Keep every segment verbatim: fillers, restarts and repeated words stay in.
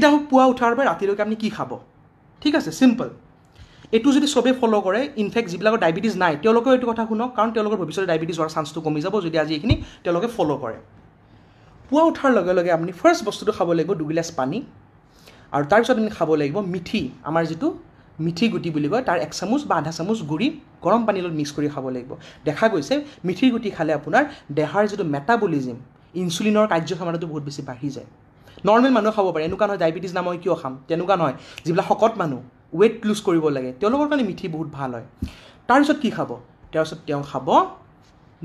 এটা হোক পুৱা উঠাৰ পৰা ৰাতিলৈকে আপুনি কি খাব ঠিক আছে সিম্পল এটো যদি সবে ফলো কৰে ইনফেক্ট যিবিলাকৰ ডায়াবেটিস নাই তেওঁলোকেও এটো কথা শুনক কাৰণ তেওঁলোকৰ ভৱিষ্যতে ডায়াবেটিস হোৱাৰ চান্সটো কমি যাব যদি আজি এখিনি তেওঁলোকে ফলো কৰে পুৱা উঠাৰ লগে লগে আপুনি ফাৰ্স্ট বস্তুটো খাব লাগিব দুগিলাস পানী আৰু তাৰ পিছত আপুনি খাব লাগিব মিঠি আমাৰ যেটো মিঠি গুটি বুলি কয় তাৰ এক চামুচ বা আধা চামুচ গুড়ি গৰম পানীৰ লগত মিক্স কৰি খাব লাগিব দেখা গৈছে মিঠি গুটি খালে আপোনাৰ দেহৰ যেটো মেটাবলিজম ইনসুলিনৰ কাৰ্যক্ষমতাটো বহুত বেছি বাঢ়ি যায় Normal manu khabo pare enukan hoy diabetes namoi kiyo kham tenukan hoy jibla hokot manu weight lose koribo lage teologor kane mithi bahut bhal hoy tar pisot ki khabo tar pisot teo khabo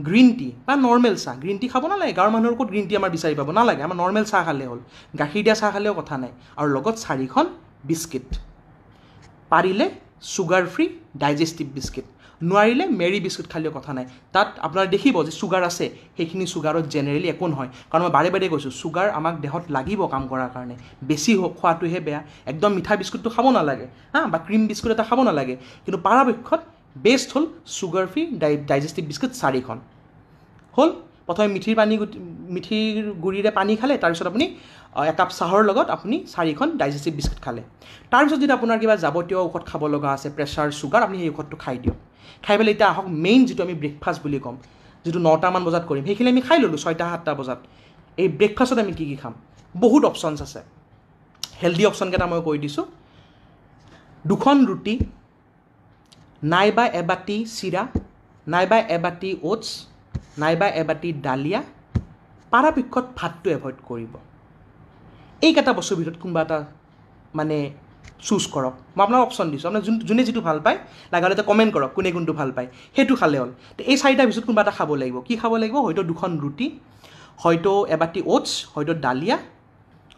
green tea ba normal cha green tea khabo na lage gar manur kot green tea amar bisari pabo na lage amar normal cha khale hol gakhir dia cha khaleo kotha nai aru logot sari khon biscuit parile sugar free digestive biscuit noarile mary biscuit khaleo kotha nai tat apnar dekhibo je sugar ase hekhini sugar generally ekon hoy karon bare bare koisu sugar amak dehot lagibo kam korar karone besi khoatu he beya ekdom mitha biscuit to khabo na lage ha ba cream biscuit eta khabo na lage kintu parabikkhot best hol sugar free digestive biscuit sari khon hol prothome mithir pani mithir gurire pani khale tar bisot apuni ekap sahor logot apuni sari khon digestive biscuit khale tar bisot jodi apunar kiba jabotio okhot khabo loga ase pressure sugar apuni he okhot to khai dio খাই বেলে এটা হক main যেটো আমি breakfast বুলি কম যেটো নটা মান বজাত কৰিম হেখিনি আমি খাই ললো ছয়টা সাতটা বজাত এই ব্রেকফাস্টত আমি কি কি খাম বহুত অপশনস আছে হেলদি অপশন কেটা মই কৈ দিছো দুখন ৰুটি নাইবা এবাটি সিৰা নাইবা এবাটি ওটস নাইবা এবাটি ডালিয়া পাৰাপক্ষত ভাতটো এভয়েড কৰিব এই কেটা বস্তুৰ ভিতৰত কোনবা এটা মানে Choose korok. Mabna option disu. Amna june jitu bhal pai. Lagale ta comment korok. Kune kuntu bhal pai. Hetu khale hol. Te ei side ta bisut kun bata khabo lagibo. Ki khabo lagibo? Hoito dukhon ruti, hoito ebati oats, hoito dalia,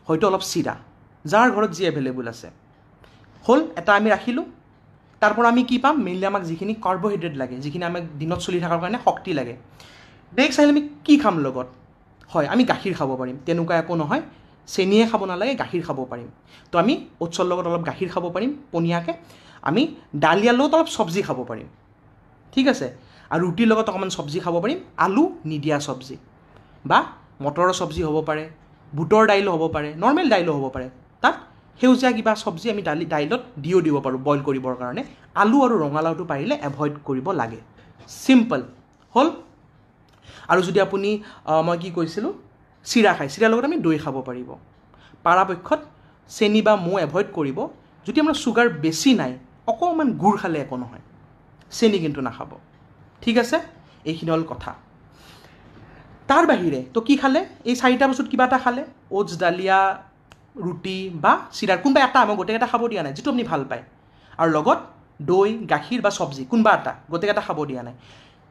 hoito olop sira. Jar ghorot ji available ase. Hol eta ami rakhilu. Tarpor ami ki pam? Mainly amak jikhini carbohydrate lage, jikhini amak dinot choli thakar karone shakti lage. Next ahile ami ki kham logot? Hoy ami gakhir khabo parim. Tenuka ekon hoy. Seniye khabo na lage gakhir khabo parim to ami otsol logot olop gakhir khabo parim poniake ami dalia logot olop sobji khabo parim thik ase ar ruti logot okoman sobji khabo parim alu nidia sobji ba motor sobji hobo pare butor dail hobo pare normal dail hobo pare tat heuja kiba sobji ami dali dailot dio dibo paru boil koribor karone alu aru rongalau tu parile avoid koribo lage simple hol aru jodi apuni ma ki koisilu Sira khai sira logot ami doi khabo paribo parapokkhot seni ba mo avoid koribo jodi amra sugar besi nai okoman gur khale ekon hoy seni kintu na khabo thik ase ekhini hol kotha tar bahire to ki khale ei sarita bosut kiba ta khale oats dalia ruti ba sirar kunba eta ami gote eta khabo dia nai jitu apni bhal pai ar logot doi gakhir ba sobji kunba eta gote eta khabo dia nai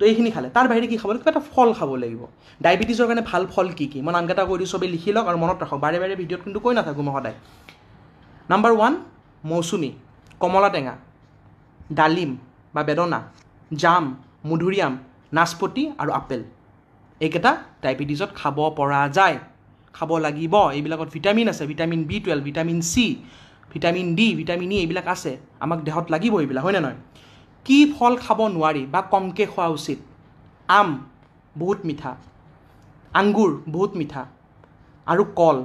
তো এইখিনি খালে তাৰ বাহিৰে কি খাব লাগিব এটা ফল খাব লাগিব ডায়াবেটিছৰ কাৰণে ভাল ফল কি কি মই নামকেটা কৈ দিছো সবে লিখি লওক আৰু মনত ৰাখক বাৰে বাৰে ভিডিঅ'ত কিন্তু কৈ নাথাকো মই হদাই নাম্বাৰ 1 মৌসুমী কমলা টেঙা ডালিম বা বেদনা জাম মুধুৰিয়াম নাসপতি আৰু আপেল এইকেটা ডায়াবেটিছত খাব পৰা যায় খাব লাগিব এইবিলাকত ভিটামিন আছে vitamin B twelve vitamin C vitamin D vitamin E এইবিলাক আছে আমাক দেহত লাগিব এইবিলাক হয় না নহয় কি ফল খাব নোৱাৰি বা কমকে খোৱা উচিত আম বহুত মিঠা আঙ্গুৰ বহুত মিঠা আৰু কল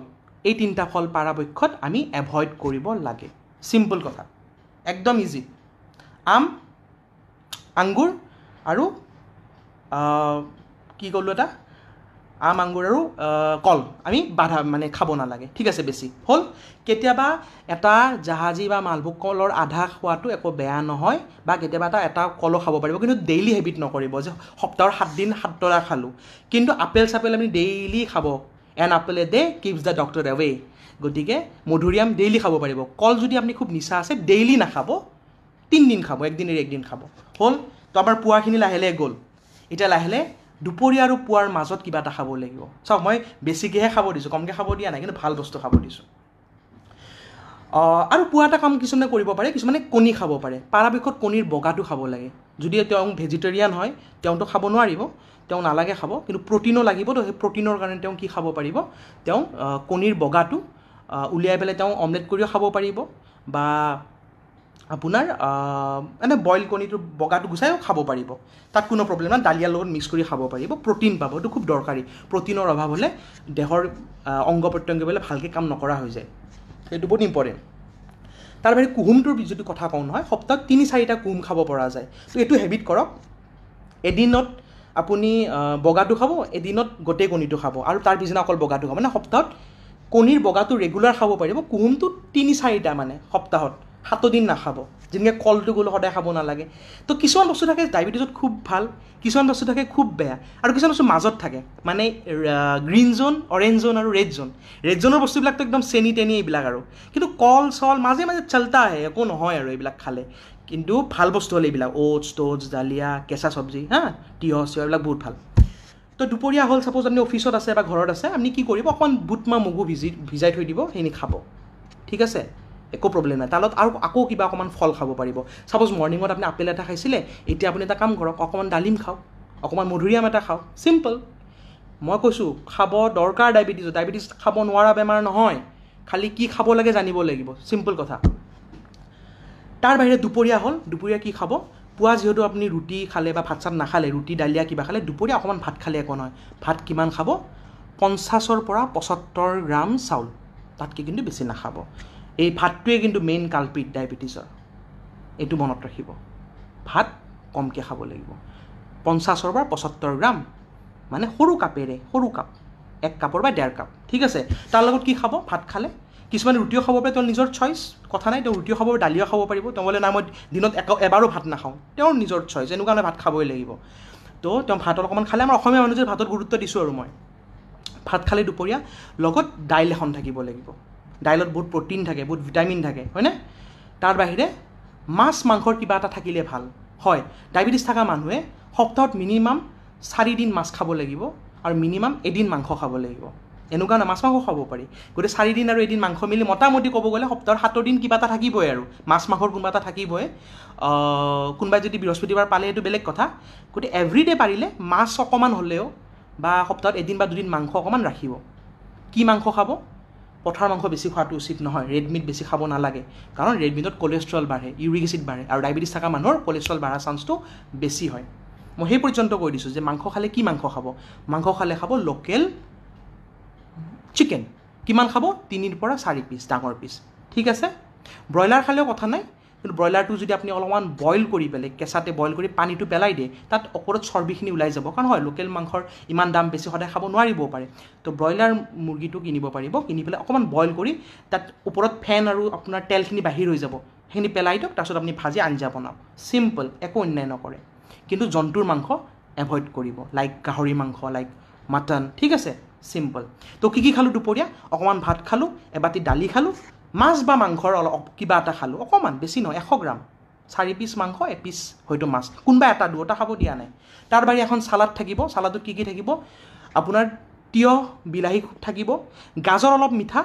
এই তিনটা ফল পাৰাপক্ষত আমি এভয়েড কৰিব লাগে সিম্পল কথা একদম ইজি আম আঙ্গুৰ আৰু কি কলটা আম আঙ্গুৰ আৰু কল আমি বাধা মানে খাব না লাগে ঠিক আছে বেছি হল কেতিয়াবা এটা জাহাজি বা মালভোগ কলৰ আধা খোৱাটো একো বেয়া নহয় বা কেতিয়াবা এটা এটা কল খাব পাৰিব কিন্তু ডেইলি হেবিট নকৰিব যে সপ্তাহৰ সাত দিন সাতটা খালো কিন্তু আপেল সাপেল আমি ডেইলি খাব an apple a day keeps the doctor away গতিকে মধুৰিয়াম ডেইলি খাব পাৰিব কল যদি আপুনি খুব নিচা আছে ডেইলি নাখাব তিন দিন খাব এক দিনৰ এক দিন খাব হল তো আমাৰ পুৱাখিনি লাহেলে গল এটা লাহেলে দুপৰীয়া আৰু পুৱাৰ মাজত কিবা এটা খাব লাগিব সব মই বেছিকেহে খাব দিছো কমকে খাব দিয়া নাই কিন্তু ভাল বস্তু খাব দিছো অ আৰু পুৱাটা কাম কিছুনে কৰিব পাৰে কিছুমানে কণী খাব পাৰে পাৰাপক্ষত কণীৰ বগাটো খাব লাগে যদি তেওঁ ভেজিটেৰিয়ান হয় তেওঁটো খাব নোৱাৰিব তেওঁ নালাগে খাব কিন্তু প্ৰটিনো লাগিব তো প্ৰটিনৰ কাৰণে তেওঁ কি খাব পাৰিব তেওঁ কণীৰ বগাটো উলিয়াই পেলে তেওঁ অমলেট কৰিও খাব পাৰিব বা আপুনাৰ মানে বইল কণীটো বগাটো গুছাইও খাব পাৰিব তাত কোনো প্ৰবলেম নাই ডালিয়া লগত মিক্স কৰি খাব পাৰিব প্ৰটিন পাব এটো খুব দৰকাৰী প্ৰটিনৰ অভাৱ হলে দেহৰ অংগ প্ৰত্যংগবিলাক ভালকে কাম নকৰা হৈ যায় It is important. That means kuhumtur bijutu kotha kaun hoy. Hoptak tini sarita kuhum khabo pora jay. So etu habit korok. Edinot apuni bogatu khabo. Edinot gote konito khabo. Aru tar pijina okol bogatu khabo. Na hoptak konir bogatu regular khabo paribo. Kuhumtu tini sarita mane hoptahot. Hatodin na khabo. Jinge koltu gulo hoday khabo na lage. To kisuman bostu thake diabetesot khub bhal. Kisuman bostu thake khub beya. Aru kisuman bostu majot thake. Mane green zone, orange zone aru red zone. Red zone or bostu bilak to ekdom seni teni bilak aru. Kintu kol sol maje maje chalta hai. Ekon hoy aru bilak khale. Kintu bhal bostu hole bilak oats, toast, dalia, kesa sabji, ha, tiyo siyo bilak bahut bhal. To duporia hol suppose apni office ot ase ba ghorot ase apni ki koribo okon butma mugu visit vijay thoi dibo heni khabo. Thik ase. Eko problem na talot aru ako kiba okoman phol khabo paribo suppose morning ot apni apple eta khaisile eti apuni ta kam korok okoman dalim khao okoman modhuriam eta khao simple moi koisu khabo dorkar diabetes diabetes khabo nwara bemar nohoy khali ki khabo lage janibo lagibo simple kotha tar bahire duporia hol duporia ki khabo puwa jehotu apni ruti khale ba phat sab na khale ruti dalia kiba khale duporia okoman phat khale ekon hoy phat kiman khabo fifty or pora seventy-five gram saul tatke kintu beshi na khabo A part two into main culprit diabetes. A two monotrahibo. Pat comke habolibo. Ponsas over posottogram. Mane horuka pere, horuka. A cup or by dare cup. Tigase. Talagoki habo, pat kale. Kisman Rutio Hobet on Nizor choice. Cotanite or Rutio Hobo, Dalia Hobaribo, Tomolanamo did not echo a barrow patnaho. They don't Nizor choice and Ugana pat habolebo. Though Tom Hatokoman Kalama or Homer on the Pato Guruto disormoi. Pat kale duporia, logot, dial hontakibo legibo. Dialot বহুত protein থাকে বহুত vitamin থাকে হয় না তার বাইরে মাছ মাংসৰ কিবা এটা থাকিলে ভাল হয় ডায়াবেটিস থকা মানুহে সপ্তাহত মিনিমাম four দিন মাছ খাব লাগিব আৰু মিনিমাম এদিন মাংস খাব লাগিব এনেকুৱা না মাছ মাংস খাব পাৰি গতে four দিন আৰু এদিন মাংস মিলি মোটামুটি ক'ব গলে সপ্তাহৰ seven দিন কিবা এটা থাকিবই আৰু মাছ মাংসৰ কোনবা এটা থাকিবই কোনবা যদি বৃহস্পতিবাৰ পালে এটো বেলেগ কথা গতে এভৰি ডে পাৰিলে মাছ অকমান হলেও বা সপ্তাহত এদিন বা দুদিন মাংস অকমান ৰাখিব কি মাংস খাব পঠাৰ মাংস বেছি খাটো উচিত নহয় ৰেড মিট বেছি খাব নালাগে কাৰণ ৰেড মিটত কোলেষ্ট্ৰল বাঢ়ে ইউৰিক এসিড বাঢ়ে আৰু ডায়াবেটিস থকা মানুহৰ কোলেষ্ট্ৰল বাঢ়া চান্সটো বেছি হয় মই হে পৰ্যন্ত কৈ দিছো যে মাংস খালে কি মাংস খাব মাংস খালে খাব লোকেল চিকেন কিমান খাব তিনিৰ পৰা চাৰি পিস ডাঙৰ পিস ঠিক আছে ব্ৰয়লাৰ খালেও কথা নাই কিন্তু ব্ৰয়লাৰটো যদি আপুনি অলমান বইল কৰি পেলে কেছাতে বইল কৰি পানীটো পেলাই দিয়ে তাত অকৰত চৰ্বিখিনি উলাই যাব কাৰণ হয় লোকেল মাংসৰ ইমান দাম বেছি হতে খাব নোৱাৰিবও পাৰে তো ব্ৰয়লাৰ মুৰ্গীটো কিনিব পাৰিব কিনি পেলে অকমান বইল কৰি তাত ওপৰত ফেন আৰু আপোনাৰ তেলখিনি বাহিৰ হৈ যাব হেনি পেলাই দিওক তাৰছত আপুনি ভাজি আঞ্জা বনাব সিম্পল একো অন্যায় নকৰে কিন্তু জন্তুৰ মাংস এভয়েড কৰিব লাইক গাহৰি মাংস লাইক মাটন ঠিক আছে সিম্পল তো কি কি খালো দুপৰীয়া অকমান ভাত খালো এবাতি ডালি খালো Mas ba mangkhor alok kibata halu okoman besino one hundred gram sari piece mangkho a piece hoito mas kunba eta duota khabo dia nai tar bari ekhon salad thakibo saladot ki ki thakibo apunar tiyo bilahi thakibo gajor alop mitha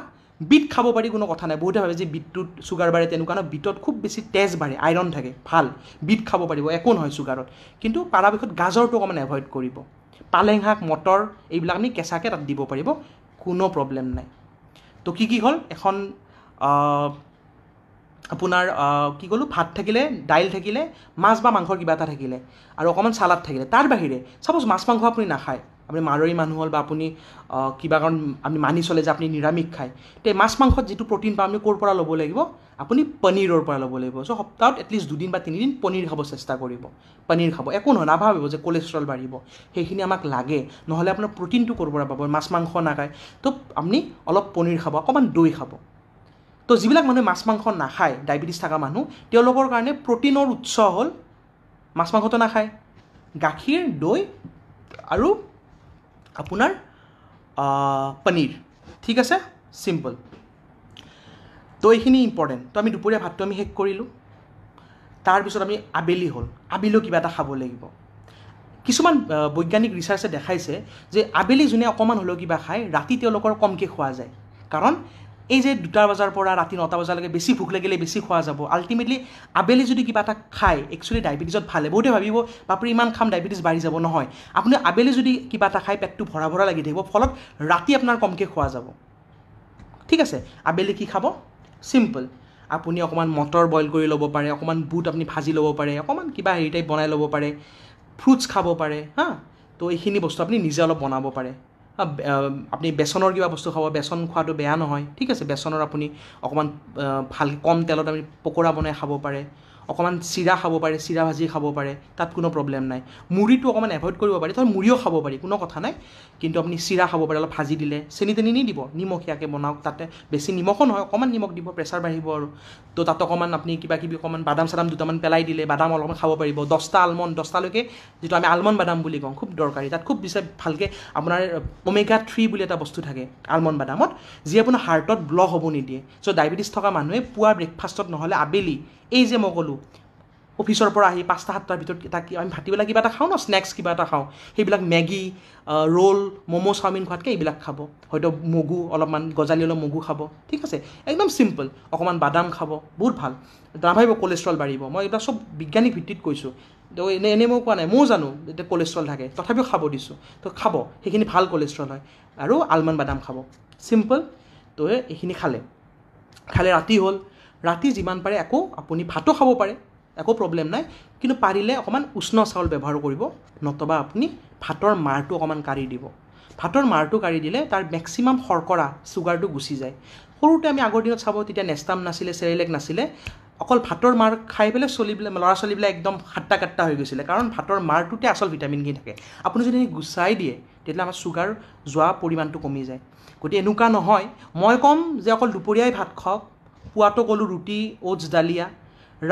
bit khabo pari kono kotha nai bohute bhabe je bit tu sugar bare tenuka na bitot khub beshi taste bare iron thake phal bit khabo paribo ekon hoy sugarot kintu parabikot gajor to koman avoid koribo paleng hak motor eibla ni kesa ke rat dibo paribo kono problem nai to ki ki hol ekhon আপুনাৰ কি কলো ভাত থাকিলে ডাইল থাকিলে মাছ বা মাংস কিবা এটা থাকিলে আৰু অকমান সালাদ থাকিলে তাৰ বাহিৰে suppose মাছ মাংস আপুনি না খায় আপুনি মাৰৰি মানুহ হল বা আপুনি কিবা কাৰণ আমি মানি চলে যে আপুনি নিৰামিষ খায় তে মাছ মাংসত যেটু প্ৰটিন পাম আমি কোৰ পৰা লব লাগিব আপুনি পনীৰৰ পৰা লব লাগিব সো সপ্তাহত এট লিস্ট দুদিন বা তিনিদিন পনীৰ খাব চেষ্টা কৰিব পনীৰ খাব একো ন নাভাবিব যে কোলেষ্ট্ৰল বাঢ়িব হেখিনি আমাক লাগে নহলে আপোনাৰ প্ৰটিনটো কোৰ পৰা পাব মাছ মাংস না খায় তো আপুনি অলপ পনীৰ খাব অকমান দৈ খাব তো জিবিলাক মানুহ মাছ মাংস না খায় ডায়াবেটিস থকা মানুহ তেওঁলোকৰ কাৰণে প্ৰটিনৰ উৎস হল মাছ মাংস তো না খায় গাখীৰ দৈ আৰু আপোনাৰ পনীৰ ঠিক আছে সিম্পল তো এইখিনি ইম্পৰ্টেন্ট তো আমি দুপৰীয়া ভাতটো আমি হেক কৰিলো তাৰ পিছত আমি আবেলি হল আবেলি কিবা এটা খাব লাগিব কিছুমান বৈজ্ঞানিক ৰিসাৰ্চে দেখাইছে যে আবেলি জুনে অকমান হলো কিবা খায় ৰাতি তেওঁলোকৰ কমকে খোৱা যায় কাৰণ এই যে দুটাৰ বজাৰ পৰা ৰাতি nine টা বজালৈকে বেছি ভুক লাগিলে বেছি খোৱা যাব আল্টিমেটলি আবেলি যদি কিবা এটা খায় একচুয়ালি ডায়াবেটিছত ভালে বহুত ভাবিব বাপৰি ইমান খাম ডায়াবেটিস বাঢ়ি যাব নহয় আপুনি আবেলি যদি কিবা এটা খায় পেটটো ভৰা ভৰা লাগি থাকিব ফলত ৰাতি আপোনাৰ কমকে খোৱা যাব ঠিক আছে আবেলি কি খাব সিম্পল আপুনি অকমান মটৰ বইল কৰি লব পাৰে অকমান বুট আপুনি ভাজি লব পাৰে অকমান কিবা হেৰি টাইপ বনাই লব পাৰে ফ্ৰুটছ খাব পাৰে হা তো এইখিনি বস্তু আপুনি নিজে অলপ বনাব পাৰে আপনি বেসনৰ কিবা বস্তু খাব বেসন খোৱাটো বেয়া নহয় ঠিক আছে বেসনৰ আপুনি অকমান ভাল কম তেলত আমি পকোৰা বনাই খাব পাৰে অকমান সিৰা খাব পাৰে সিৰা ভাজি খাব পাৰে তাত কোনো প্ৰবলেম নাই মুড়িটো অকমান এভয়েড কৰিব পাৰে তাৰ মুড়িও খাব পাৰে কোনো কথা নাই কিন্তু আপুনি সিৰা খাব পাৰে অলপ ভাজি দিলে চেনি তেনি নি দিব নিমখিয়াকে বনাওক তাতে বেছি নিমখ নহয় অকমান নিমখ দিব প্ৰেছাৰ বাঢ়িব আৰু তো তাত অকমান আপুনি কিবা কিবি অকমান বাদাম সাদাম দুটামান পেলাই দিলে বাদাম অলপমান খাব পাৰিব দহটা আলমন দহটা লৈকে যেটো আমি আলমন বাদাম বুলি কওঁ খুব দৰকাৰী তাত খুব বিচা ভালকে আপোনাৰ ওমেগা three বুলি এটা বস্তু থাকে আলমন বাদামত যি আপোনাৰ হাৰ্টত ব্লক হ'ব নি দিয়ে সো ডায়াবেটিছ থকা মানুহে পুৱা ব্ৰেকফাষ্টত নহলে আবেলি এই যে মগলু অফিচৰ পৰা আহি পাঁচটা সাতটাৰ ভিতৰত এটা কি আমি ভাটিবেলা কিবা এটা খাও না স্নেক্স কিবা এটা খাও হেবিলাক মেগি ৰোল মোমো চাওমিন খাতকে এইবিলাক খাব হয়তো মগু অলপমান গজালি হলো মগু খাব ঠিক আছে একদম সিম্পল অকমান বাদাম খাব বহুত ভাল দাভাইব কোলেস্ট্ৰল বাঢ়িব মই এটা সব বিজ্ঞানিক ভিত্তিত কৈছো তো এনে এনে মই কোৱা নাই মই জানো এটা কোলেস্ট্ৰল থাকে তথাপিও খাব দিছো তো খাব হেখিনি ভাল কোলেস্ট্ৰল হয় আৰু আলমন্ড বাদাম খাব সিম্পল তো এখিনি খালে খালে ৰাতি হল ৰাতি জিমান পাৰে আকো আপুনি ভাত খাব পাৰে আকো প্ৰবলেম নাই কিন্তু পাৰিলে অকমান উষ্ণ চাউল ব্যৱহাৰ কৰিব নতবা আপুনি ভাতৰ মাৰটো অকমান কাৰি দিব ভাতৰ মাৰটো কাৰি দিলে তাৰ ম্যাক্সিমাম হৰকৰা সুগাৰটো গুছি যায় সৰুতে আমি আগৰ দিনত চাবো তেতিয়া নেস্তাম নাছিলে চেৰেলেক নাছিলে অকল ভাতৰ মাৰ খাই পেলে চলিবলে লৰা চলিবলে একদম হাট্টা কাট্টা হৈ গৈছিল কাৰণ ভাতৰ মাৰটোতে আসল ভিটামিন কি থাকে আপুনি যদি গুছাই দিয়ে তেতিয়া আমাৰ সুগাৰ যোৱা পৰিমাণটো কমি যায় গতি এনুকা নহয় মই কম যে অকল দুপৰীয়াই ভাত খাওক পুৱাটো গলু ৰুটি ওটছ ডালিয়া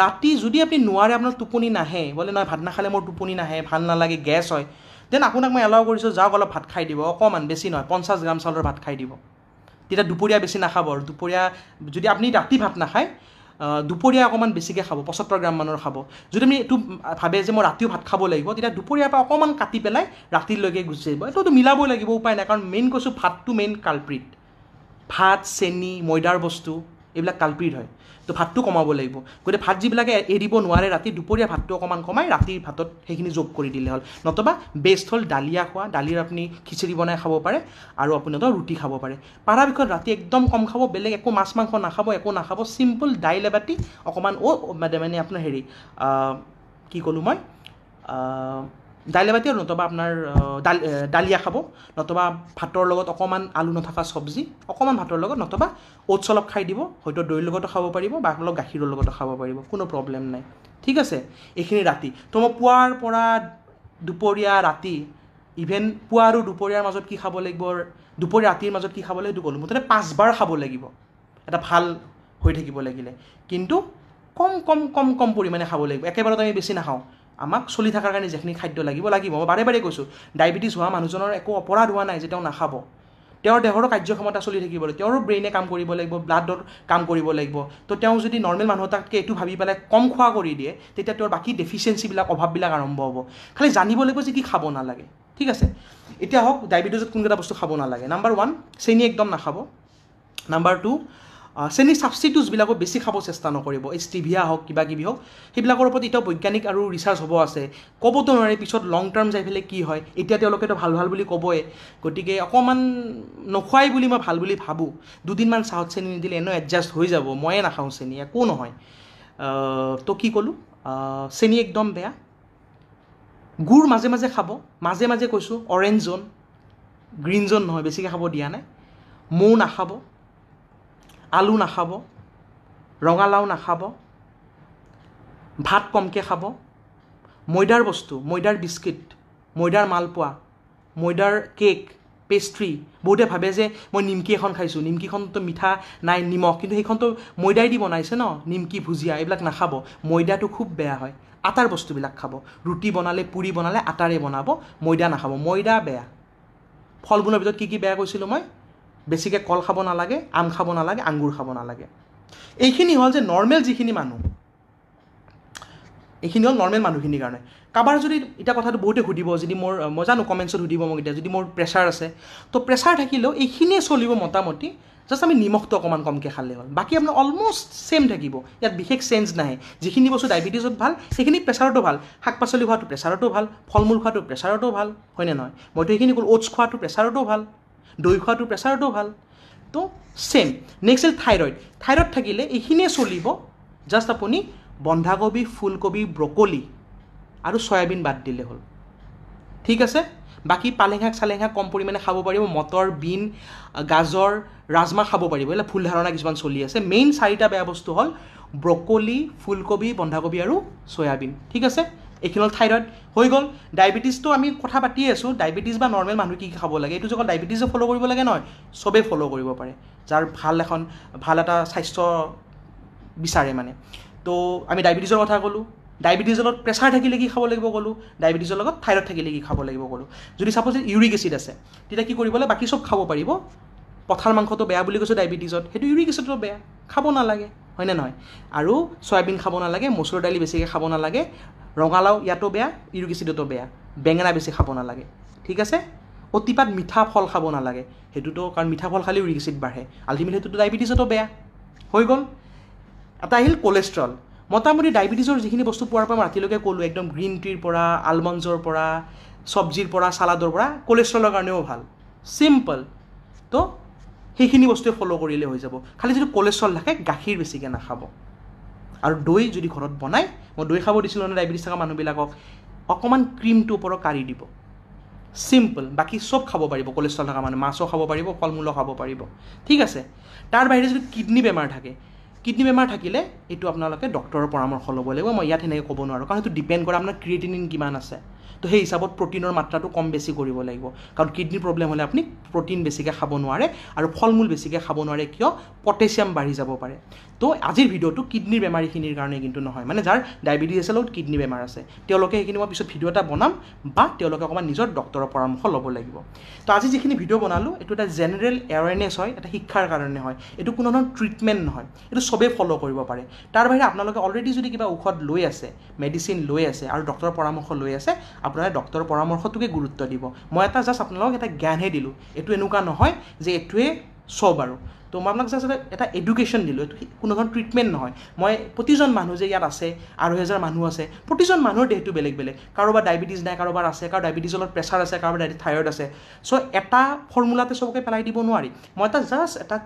ৰাতি যদি আপুনি নোৱাৰে আপোনাৰ টুপনি নাহে বলে না ভাত না খালে মোৰ টুপনি নাহে ভাল না লাগে গ্যাস হয় দেন আপোনাক মই এলাও কৰিছো যাও গলা ভাত খাই দিব অকমান বেছি নহয় fifty গ্ৰাম চাউলৰ ভাত খাই দিব তেতিয়া দুপৰীয়া বেছি না খাব আৰু দুপৰীয়া যদি আপুনি ৰাতি ভাত না খায় দুপৰীয়া অকমান বেছিকে খাব seventy-five গ্ৰাম মানৰ খাব যদি আমি এটু ভাবে যে মই ৰাতিও ভাত খাব লাগিব তেতিয়া দুপৰীয়া পা অকমান কাটি পেলাই ৰাতি লৈকে গুছি যাব এটো মিলাব লাগিব উপায় নাই কাৰণ মেইন কৈছো ভাতটো মেইন কালপ্ৰিট ভাত চেনি ময়দাৰ বস্তু এইবলা কালপ্ৰিট হয় তো ভাতটো কমাব লাগিব গতে ভাত জিবলাকে এৰিব নোৱাৰে ৰাতি দুপৰীয়া ভাতটো অকমান কমাই ৰাতি ভাতত হেখিনি যোগ কৰি দিলে হল নতবা বেস্ট হল ডালিয়া খোৱা ডালিৰ আপুনি খিচিৰি বনাই খাব পাৰে আৰু আপুনি তো ৰুটি খাব পাৰে পাৰাবিখন ৰাতি একদম কম খাব বেলেগ একো মাছ মাংস না খাব একো না খাব সিম্পল ডাইল বাটি অকমান ও মানে মানে আপোনাৰ হেৰি কি কলু মই ডাইল বাটি আৰু নতবা আপোনাৰ ডালিয়া খাব নতবা ভাতৰ লগত অকমান আলু নথকা সবজি অকমান ভাতৰ লগত নতবা ওটছ অলপ খাই দিব হয়তো দৈ লগত খাব পাৰিব বা অলপ গাখীৰৰ লগত খাব পাৰিব কোনো প্ৰবলেম নাই ঠিক আছে এখিনি ৰাতি তো মই পুৱাৰ পৰা দুপৰীয়া ৰাতি ইভেন পুৱা আৰু দুপৰীয়াৰ মাজত কি খাব লাগিব দুপৰীয়া ৰাতিৰ মাজত কি খাব লাগিব গলু মুঠতে পাঁচবাৰ খাব লাগিব এটা ভাল হৈ থাকিব লাগিলে কিন্তু কম কম কম কম পৰিমাণে খাব লাগিব একেবাৰত আমি বেছি না খাও আমাক চলি থাকাৰ কাৰণে যেখিনি খাদ্য লাগিব লাগিব মই বাৰে বাৰে কৈছো ডায়াবেটিছ হোৱা মানুহজনৰ একো অপৰাধ হোৱা নাই যেটাও নাখাব তেওঁৰ দেহৰ কাৰ্যক্ষমতা চলি থাকিব তেওঁৰ ব্ৰেইনে কাম কৰিব লাগিব ব্লাডৰ কাম কৰিব লাগিব তো তেওঁ যদি নৰ্মেল মানুহটাকে এটু ভাবি পেলাই কম খোৱা কৰি দিয়ে তেতিয়া তেওঁৰ বাকি ডেফিসিয়েন্সি বিলাক অভাৱ বিলাক আৰম্ভ হ'ব খালি জানিব লাগিব যে কি খাব না লাগে ঠিক আছে এটা হক ডায়াবেটিছত কোনটা বস্তু খাব না লাগে নাম্বাৰ one চেনি একদম না খাব নাম্বাৰ two চেনি সাবস্টিটিউটস বিলাকো বেছি খাব চেষ্টা নকৰিব স্টিভিয়া হক কিবা কিবি হক হেবিলাকৰ ওপৰত এটা বৈজ্ঞানিক আৰু ৰিসাৰ্চ হ'ব আছে কবটো নৰে পিছত লং টার্ম যাইফেলে কি হয় এতিয়া তেওঁলোকে তো ভাল ভাল বুলি কবয়ে গটিকে অকমান নখুৱাই বুলি মই ভাল বুলি ভাবু দুদিন মান সাউথ চেনি নিদিলে এনো এডজাস্ট হৈ যাব মই না খাও চেনি একো নহয় তো কি কলু চেনি একদম বেয়া গুড় মাঝে মাঝে খাব মাঝে মাঝে কৈছো অৰেঞ্জ জোন গ্ৰীণ জোন নহয় বেছিকে খাব দিয়া নাই মৌ না খাব আলু না খাব ৰঙালাও না খাব ভাত কমকে খাব ময়দাৰ বস্তু ময়দাৰ বিস্কিট ময়দাৰ মালপোৱা ময়দাৰ কেক পেস্ট্রি বহুতে ভাবে যে মই নিমকি এখন খাইছো নিমকিখন তো মিঠা নাই নিমখ কিন্তু হেখন তো ময়দাই দি বনাইছে ন নিমকি ভুজিয়া এইবিলাক না খাব ময়দাটো খুব বেয়া হয় আটাৰ বস্তু বিলাক খাব ৰুটি বনালে পুৰি বনালে আটাৰে বনাব ময়দা না খাব ময়দা বেয়া ফলগুণৰ ভিতৰত কি কি বেয়া কৈছিল মই বেছিকে কল খাব না লাগে আম খাব না লাগে আঙ্গুর খাব না লাগে এইখিনি হল যে নরমাল যিখিনি মানুহ এইখিনি হল নরমাল মানুহখিনি কাৰণে কাবাৰ যদি এটা কথাটো বহুত ঘুটিব যদি মোৰ মই জানো কমেন্টছত ঘুটিব মোক এটা যদি মোৰ প্ৰেছাৰ আছে তো প্ৰেছাৰ থাকিলেও এইখিনি চলিব মোটামুটি জাস্ট আমি নিমখটো অকমান কমকে খালে হল বাকি আপোনাৰ অলমোস্ট সেম থাকিব ইয়াত বিশেষ চেঞ্জ নাই যিখিনি বস্তু ডায়াবেটিছত ভাল সেইখিনি প্ৰেছাৰটো ভাল হাকপাছলি খোৱাটো প্ৰেছাৰটো ভাল ফলমূল খোৱাটো প্ৰেছাৰটো ভাল হয় না নহয় মই তো এইখিনি কল ওটছ খোৱাটো প্ৰেছাৰটো ভাল দৈ খোৱাটো প্ৰেছাৰটো ভাল তো সেম নেক্সট ইল থাইৰয়েড থাইৰয়েড থাকিলে এখিনে চলিব জাস্ট আপুনি বন্ধাকবি ফুলকবি ব্ৰকলি আৰু সয়াবিন বাদ দিলে হল ঠিক আছে বাকি পালেংহাক সালেংহাক কম পরিমাণে খাব পাৰিব মটৰ বিন গাজৰ ৰাজমা খাব পাৰিব এলা ফুল ধাৰণা কিছুমান চলি আছে মেইন চাৰিটা বেয়া বস্তু হল ব্ৰকলি ফুলকবি বন্ধাকবি আৰু সয়াবিন ঠিক আছে একিনল থাইৰয়ড হৈ গল ডায়াবেটিস তো আমি কথা পাতি আছো ডায়াবেটিস বা নরমাল মানুহ কি খাব লাগে এটো যখন ডায়াবেটিস ফলো কৰিব লাগে নহয় সবে ফলো কৰিব পাৰে যাৰ ভাল এখন ভাল এটা স্বাস্থ্য বিচাৰে মানে তো আমি ডায়াবেটিসৰ কথা কলো Diabetes or pressure থাকিলে কি খাব লাগিব গলো ডায়াবেটিসৰ লগত থাইৰয়ড থাকিলে কি খাব লাগিব গলো যদি সাপোজ ইউৰিক এসিড আছে তেতিয়া কি কৰিবলে বাকি সব খাব পাৰিব পথাৰ মাংসটো বেয়া বুলি কৈছো ডায়াবেটিসত হেতু ইউৰিক এসিডটো বেয়া খাব না লাগে হয় না নহয় আৰু সয়াবিন খাব না লাগে মসুৰ ডালি বেছিকে খাব না লাগে ৰঙালাও ইয়াটো বেয়া ইউৰিক এসিডটো বেয়া বেঙেনা বেছি খাব না লাগে ঠিক আছে অতিপাত মিঠা ফল খাব না লাগে হেতুটো কাৰণ মিঠা ফল খালি ইউৰিক এসিড বাঢ়ে আলটিমেটলি হেতুটো ডায়াবেটিসটো বেয়া হৈ গল এটা হিল কোলেষ্ট্ৰল মোটামুটি ডায়াবেটিসৰ যিখিনি বস্তু পোৱাৰ পৰা মাটিলৈকে কলো একদম গ্ৰীন টিৰ পৰা আলমণ্ডৰ পৰা সবজিৰ পৰা সালাদৰ পৰা কোলেষ্ট্ৰলৰ কাৰণেও ভাল সিম্পল তো সেইখিনি বস্তু ফলো কৰিলে হৈ যাব খালি যদি কোলেষ্ট্ৰল থাকে গাখীৰ বেছিকে না খাব আৰু দৈ যদি ঘৰত বনাই মই দৈ খাব দিছিল না ডায়াবেটিস থকা মানুহবিলাকক অকমান ক্ৰীমটো ওপৰ কাৰি দিব সিম্পল বাকি সব খাব পাৰিব কোলেষ্ট্ৰল থকা মানুহ মাছো খাব পাৰিব ফলমূল খাব পাৰিব ঠিক আছে তাৰ বাহিৰে যদি কিডনী বেমাৰ থাকে Kidney বেমাৰ থাকিলে এটো আপোনালোকে ডক্টৰৰ পৰামৰ্শ ল'ব লাগিব মই ইয়াত হেনে ক'ব নোৱাৰো কাৰণ এটো ডিপেন্ড কৰে আপোনাৰ ক্ৰিয়েটিনিন কিমান আছে তো সেই হিচাপত প্ৰটিনৰ মাত্ৰাটো কম বেছি কৰিব লাগিব কাৰণ কিডনি প্ৰবলেম হলে আপুনি প্ৰটিন বেছিকে খাব নোৱাৰে আৰু ফলমূল বেছিকে খাব নোৱাৰে কিয় পটাছিয়াম বাঢ়ি যাব পাৰে তো আজিৰ ভিডিওটো কিডনিৰ বেমাৰীখিনিৰ কাৰণে কিন্তু নহয় মানে যাৰ ডায়াবেটিস আছে লগত কিডনি বেমাৰ আছে তেওঁলোকে এইখিনি মই পিছত ভিডিও এটা বনাম বা তেওঁলোকে অকমান নিজৰ ডক্টৰৰ পৰামৰ্শ ল'ব লাগিব তো আজি যিখিনি ভিডিও বনালো এটো এটা জেনারেল এৱাৰনেছ হয় এটা শিক্ষাৰ কাৰণে হয় এটো কোনো ন ট্ৰিটমেন্ট নহয় এটো সবে ফলো কৰিব পাৰে তাৰ বাহিৰে আপোনালোকে অলৰেডি যদি কিবা ঔষধ লৈ আছে মেডিসিন লৈ আছে আৰু ডক্টৰৰ পৰামৰ্শ লৈ আছে আপোনাৰ ডক্টৰৰ পৰামৰ্শটোকে গুৰুত্ব দিব মই এটা জাস্ট আপোনালোকক এটা জ্ঞানহে দিলো এটো এনেকুৱা নহয় যে এটোৱে সব আৰু তো মই আপোনাক জাস্ট এটা এডুকেশ্যন দিলো এটো কোনো ধৰণৰ ট্ৰিটমেন্ট নহয় মই প্ৰতিজন মানুহ যে ইয়াত আছে আৰু হাজাৰ মানুহ আছে প্ৰতিজন মানুহৰ দেহটো বেলেগ বেলেগ কাৰোবা ডায়াবেটিস নাই কাৰোবা আছে কাৰোবা ডায়াবেটিসৰ প্ৰেছাৰ আছে কাৰোবা থাইৰয়ড আছে সো এটা ফৰ্মুলাতে সবকে পেলাই দিব নোৱাৰি মই এটা জাস্ট এটা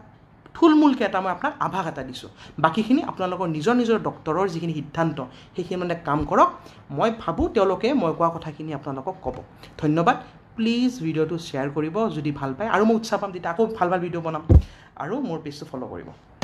ফুলমূল কেটা মই আপোনাক আভাগ এটা দিছো বাকিখিনি আপোনালোকৰ নিজৰ নিজৰ ডক্টৰৰ যিখিনি সিদ্ধান্ত সেইখিনি মানে কাম কৰক মই ভাবু তেওঁলোকে মই কোৱা কথাখিনি আপোনালোকক ক'ব ধন্যবাদ প্লিজ ভিডিওটো শেয়াৰ কৰিব যদি ভাল পায় আৰু মই উৎসাহ পাম দিতে আকৌ ভাল ভাল ভিডিও বনাম আৰু মোৰ পেজটো ফলো কৰিব